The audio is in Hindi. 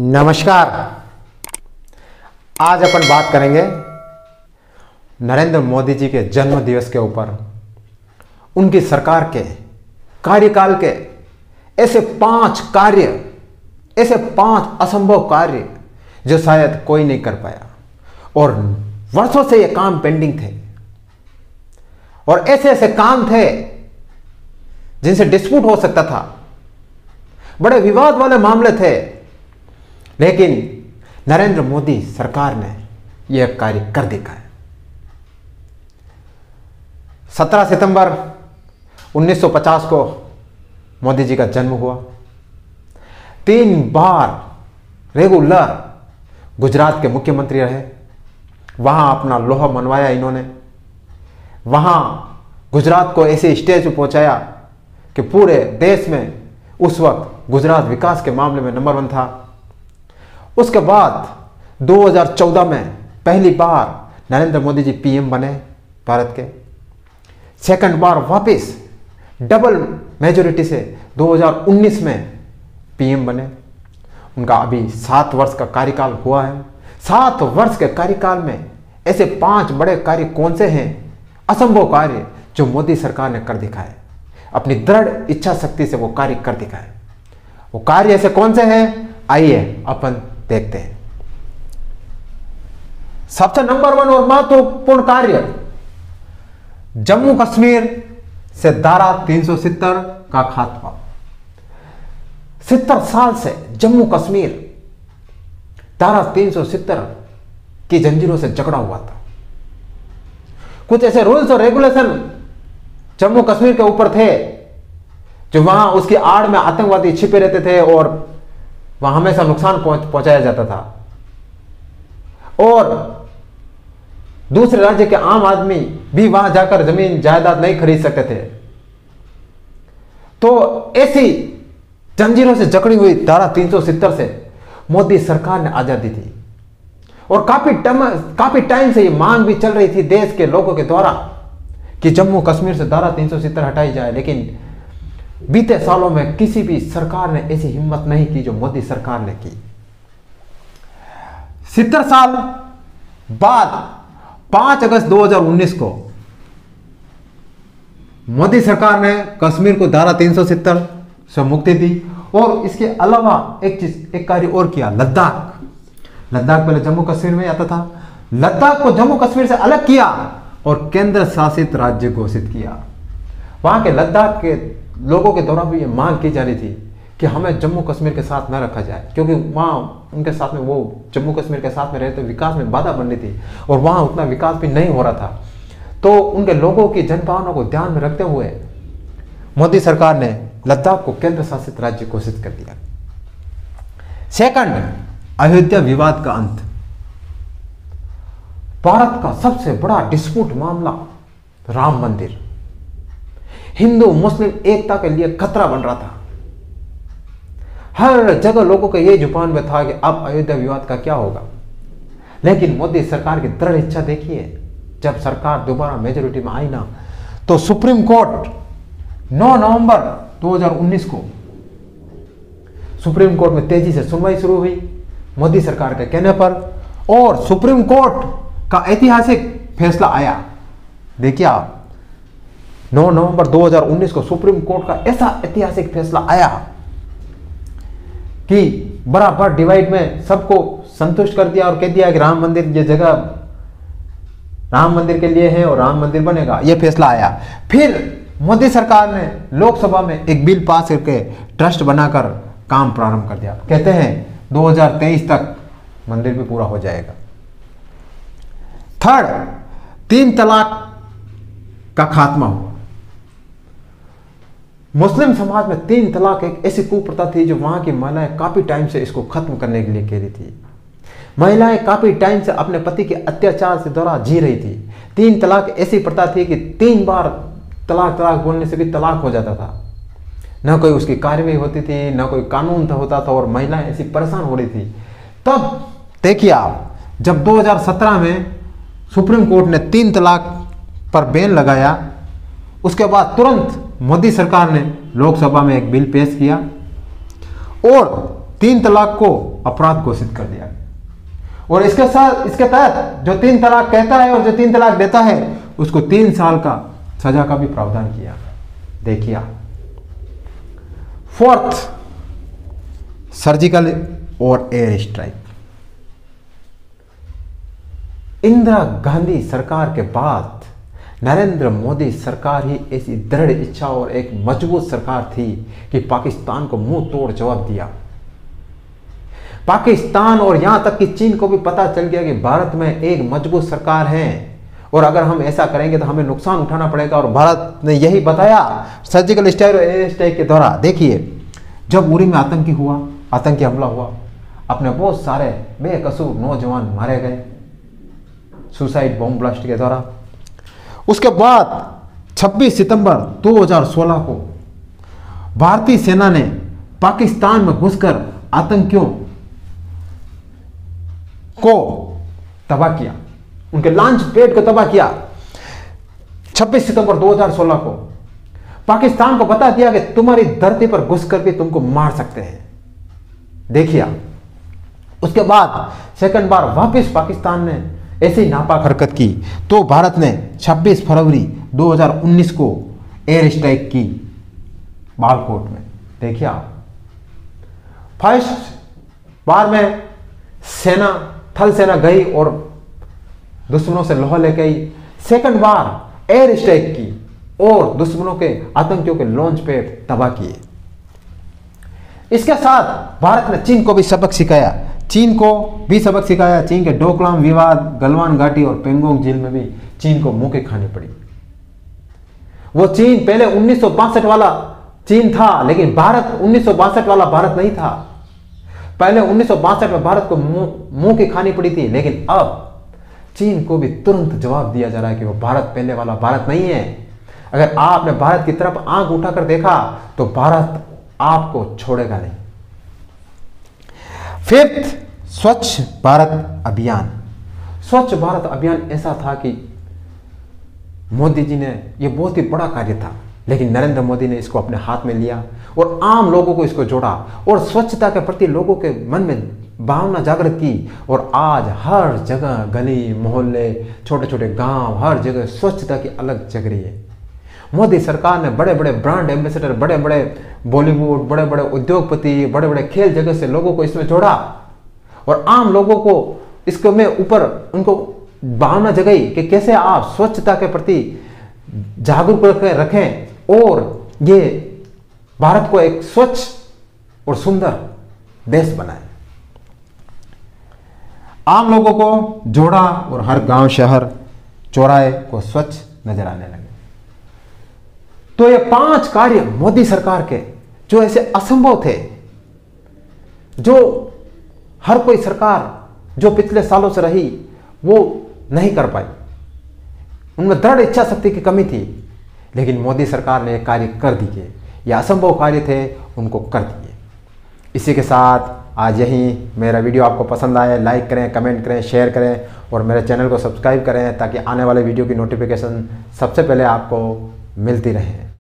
नमस्कार। आज अपन बात करेंगे नरेंद्र मोदी जी के जन्म दिवस के ऊपर। उनकी सरकार के कार्यकाल के ऐसे पांच असंभव कार्य जो शायद कोई नहीं कर पाया, और वर्षों से ये काम पेंडिंग थे और ऐसे ऐसे काम थे जिनसे डिस्प्यूट हो सकता था, बड़े विवाद वाले मामले थे, लेकिन नरेंद्र मोदी सरकार ने यह कार्य कर दिखाया। 17 सितंबर 1950 को मोदी जी का जन्म हुआ। 3 बार रेगुलर गुजरात के मुख्यमंत्री रहे, वहां अपना लोहा मनवाया इन्होंने, वहां गुजरात को ऐसे स्टेज पर पहुंचाया कि पूरे देश में उस वक्त गुजरात विकास के मामले में नंबर 1 था। उसके बाद 2014 में पहली बार नरेंद्र मोदी जी पीएम बने भारत के, सेकंड बार वापस डबल मेजोरिटी से 2019 में पीएम बने। उनका अभी 7 वर्ष का कार्यकाल हुआ है। 7 वर्ष के कार्यकाल में ऐसे 5 बड़े कार्य कौन से हैं, असंभव कार्य जो मोदी सरकार ने कर दिखाए। अपनी दृढ़ इच्छा शक्ति से वो कार्य कर दिखाए। वो कार्य ऐसे कौन से हैं, आइए अपन देखते हैं। सबसे नंबर 1 और महत्वपूर्ण कार्य, जम्मू कश्मीर से धारा 370 का खात्मा। 70 साल से जम्मू कश्मीर धारा 370 की जंजीरों से जकड़ा हुआ था। कुछ ऐसे रूल्स और रेगुलेशन जम्मू कश्मीर के ऊपर थे जो वहां उसकी आड़ में आतंकवादी छिपे रहते थे और वहां हमेशा नुकसान पहुंचाया जाता था, और दूसरे राज्य के आम आदमी भी वहां जाकर जमीन जायदाद नहीं खरीद सकते थे। तो ऐसी जंजीरों से जकड़ी हुई धारा 370 से मोदी सरकार ने आजादी दी, और काफी टाइम से ये मांग भी चल रही थी देश के लोगों के द्वारा कि जम्मू कश्मीर से धारा 370 हटाई जाए, लेकिन बीते सालों में किसी भी सरकार ने ऐसी हिम्मत नहीं की जो मोदी सरकार ने की। 70 साल बाद 5 अगस्त 2019 को मोदी सरकार ने कश्मीर को धारा 370 से मुक्ति दी, और इसके अलावा एक कार्य और किया। लद्दाख पहले जम्मू कश्मीर में आता था, लद्दाख को जम्मू कश्मीर से अलग किया और केंद्र शासित राज्य घोषित किया। वहां के लद्दाख के लोगों के द्वारा भी ये मांग की जा रही थी कि हमें जम्मू कश्मीर के साथ न रखा जाए, क्योंकि वहां उनके साथ में वो जम्मू कश्मीर के साथ में रहते विकास में बाधा बन रही थी और वहां उतना विकास भी नहीं हो रहा था। तो उनके लोगों की जनभावना को ध्यान में रखते हुए मोदी सरकार ने लद्दाख को केंद्र शासित राज्य घोषित कर दिया। सेकंड, अयोध्या विवाद का अंत। भारत का सबसे बड़ा डिस्प्यूट मामला राम मंदिर, हिंदू मुस्लिम एकता के लिए खतरा बन रहा था। हर जगह लोगों के ये जुबान में था कि अब अयोध्या विवाद का क्या होगा, लेकिन मोदी सरकार की दृढ़ इच्छा देखिए। जब सरकार दोबारा मेजोरिटी में आई ना, तो सुप्रीम कोर्ट 9 नवंबर 2019 को सुप्रीम कोर्ट में तेजी से सुनवाई शुरू हुई मोदी सरकार के कहने पर, और सुप्रीम कोर्ट का ऐतिहासिक फैसला आया। देखिए आप, 9 नवंबर 2019 को सुप्रीम कोर्ट का ऐसा ऐतिहासिक फैसला आया कि बराबर डिवाइड में सबको संतुष्ट कर दिया और कह दिया कि राम मंदिर ये जगह राम मंदिर के लिए है और राम मंदिर बनेगा। यह फैसला आया। फिर मोदी सरकार ने लोकसभा में एक बिल पास करके ट्रस्ट बनाकर काम प्रारंभ कर दिया। कहते हैं 2023 तक मंदिर भी पूरा हो जाएगा। थर्ड, 3 तलाक का खात्मा हुआ। मुस्लिम समाज में 3 तलाक एक ऐसी कुप्रथा थी जो वहां की महिलाएं काफी टाइम से इसको खत्म करने के लिए कह रही थी। महिलाएं काफी टाइम से अपने पति के अत्याचार से द्वारा जी रही थी। 3 तलाक ऐसी प्रथा थी कि 3 बार तलाक बोलने से भी तलाक हो जाता था, ना कोई उसकी कार्यवाही होती थी, ना कोई कानून होता था, और महिलाएं ऐसी परेशान हो रही थी। तब देखिए आप, जब 2017 में सुप्रीम कोर्ट ने 3 तलाक पर बैन लगाया, उसके बाद तुरंत मोदी सरकार ने लोकसभा में एक बिल पेश किया और तीन तलाक को अपराध घोषित कर दिया। और इसके साथ इसके तहत जो तीन तलाक कहता है और जो तीन तलाक देता है उसको 3 साल का सजा का भी प्रावधान किया। देखिए, फोर्थ, सर्जिकल और एयर स्ट्राइक। इंदिरा गांधी सरकार के बाद नरेंद्र मोदी सरकार ही ऐसी दृढ़ इच्छा और एक मजबूत सरकार थी कि पाकिस्तान को मुंह तोड़ जवाब दिया। पाकिस्तान और यहां तक कि चीन को भी पता चल गया कि भारत में एक मजबूत सरकार है और अगर हम ऐसा करेंगे तो हमें नुकसान उठाना पड़ेगा। और भारत ने यही बताया सर्जिकल स्ट्राइक और एयर स्ट्राइक के दौरान। देखिए, जब उरी में आतंकी हमला हुआ, अपने बहुत सारे बेकसूर नौजवान मारे गए सुसाइड बॉम्ब ब्लास्ट के द्वारा। उसके बाद 26 सितंबर 2016 को भारतीय सेना ने पाकिस्तान में घुसकर आतंकियों को तबाह किया, उनके लॉन्च पैड को तबाह किया। 26 सितंबर 2016 को पाकिस्तान को बता दिया कि तुम्हारी धरती पर घुसकर भी तुमको मार सकते हैं। देखिए, उसके बाद सेकंड बार वापस पाकिस्तान ने ऐसी नापाक हरकत की तो भारत ने 26 फरवरी 2019 को एयर स्ट्राइक की बालकोट में। देखिए आप, फर्स्ट बार में सेना, थल सेना गई और दुश्मनों से लोहा ले गई। सेकंड बार एयर स्ट्राइक की और दुश्मनों के आतंकियों के लॉन्च पैड तबाह किए। इसके साथ भारत ने चीन को भी सबक सिखाया। चीन के डोकलाम विवाद, गलवान घाटी और पेंगोंग झेल में भी चीन को मुंह के खानी पड़ी। वो चीन पहले 1962 वाला चीन था, लेकिन भारत 1962 वाला भारत नहीं था। पहले 1962 में भारत को मुंह की खानी पड़ी थी, लेकिन अब चीन को भी तुरंत जवाब दिया जा रहा है कि वो भारत पहले वाला भारत नहीं है। अगर आपने भारत की तरफ आंख उठाकर देखा तो भारत आपको छोड़ेगा नहीं। फिफ्थ, स्वच्छ भारत अभियान। स्वच्छ भारत अभियान ऐसा था कि मोदी जी ने, यह बहुत ही बड़ा कार्य था, लेकिन नरेंद्र मोदी ने इसको अपने हाथ में लिया और आम लोगों को इसको जोड़ा और स्वच्छता के प्रति लोगों के मन में भावना जागृत की। और आज हर जगह, गली मोहल्ले, छोटे छोटे गांव, हर जगह स्वच्छता की अलग जग रही है। मोदी सरकार ने बड़े बड़े ब्रांड एम्बेसडर, बड़े बड़े बॉलीवुड, बड़े बड़े उद्योगपति, बड़े बड़े खेल जगत से लोगों को इसमें जोड़ा और आम लोगों को इसको में ऊपर उनको भावना जगाई कि कैसे आप स्वच्छता के प्रति जागरूक रखें और ये भारत को एक स्वच्छ और सुंदर देश बनाए। आम लोगों को जोड़ा और हर गांव, शहर, चौराहे को स्वच्छ नजर आने लगे। तो ये 5 कार्य मोदी सरकार के जो ऐसे असंभव थे, जो हर कोई सरकार जो पिछले सालों से रही वो नहीं कर पाई, उनमें दृढ़ इच्छा शक्ति की कमी थी, लेकिन मोदी सरकार ने ये कार्य कर दिए। ये असंभव कार्य थे, उनको कर दिए। इसी के साथ आज यही मेरा वीडियो आपको पसंद आए, लाइक करें, कमेंट करें, शेयर करें और मेरे चैनल को सब्सक्राइब करें ताकि आने वाले वीडियो की नोटिफिकेशन सबसे पहले आपको मिलती रहे।